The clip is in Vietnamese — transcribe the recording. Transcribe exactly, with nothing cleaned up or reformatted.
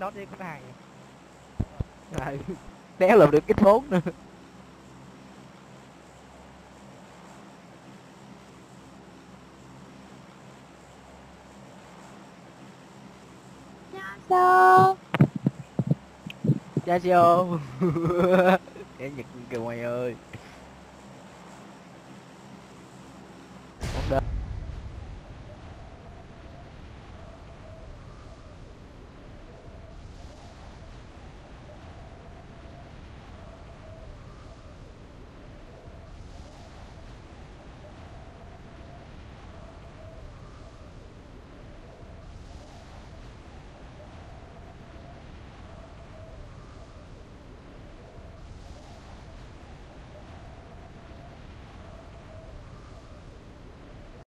nốt với cái này rồi đéo lượm được cái thốn nữa. Sao cha siêu cái Nhật kìa mày ơi.